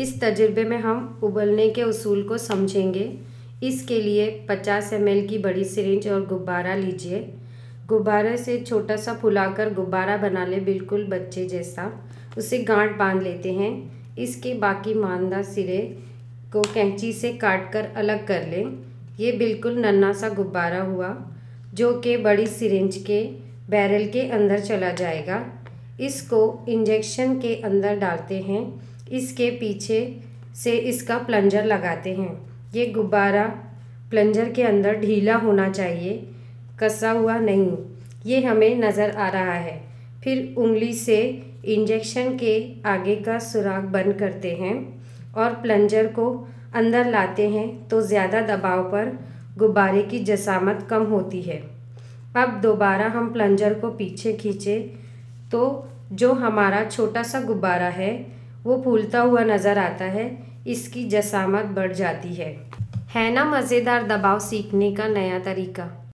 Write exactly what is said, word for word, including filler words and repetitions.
इस तजुर्बे में हम उबलने के उसूल को समझेंगे। इसके लिए पचास एम एल की बड़ी सिरिंज और गुब्बारा लीजिए। गुब्बारे से छोटा सा फुलाकर गुब्बारा बना लें, बिल्कुल बच्चे जैसा। उसे गांठ बांध लेते हैं। इसके बाकी मांदा सिरे को कैंची से काटकर अलग कर लें। ये बिल्कुल नन्हा सा गुब्बारा हुआ जो कि बड़ी सिरिंज के बैरल के अंदर चला जाएगा। इसको इंजेक्शन के अंदर डालते हैं। इसके पीछे से इसका प्लंजर लगाते हैं। ये गुब्बारा प्लंजर के अंदर ढीला होना चाहिए, कसा हुआ नहीं। ये हमें नज़र आ रहा है। फिर उंगली से इंजेक्शन के आगे का सुराख बंद करते हैं और प्लंजर को अंदर लाते हैं तो ज़्यादा दबाव पर गुब्बारे की जसामत कम होती है। अब दोबारा हम प्लंजर को पीछे खींचे तो जो हमारा छोटा सा गुब्बारा है वो फूलता हुआ नज़र आता है। इसकी जसामत बढ़ जाती है है ना मज़ेदार दबाव सीखने का नया तरीका।